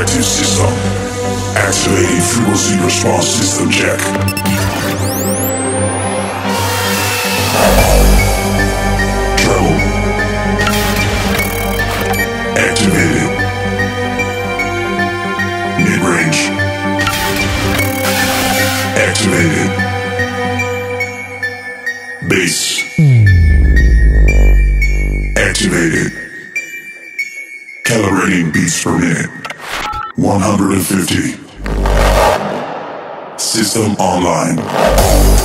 Detective system. Activating frequency response system check. Base activated. Calibrating beats per minute 150. System online.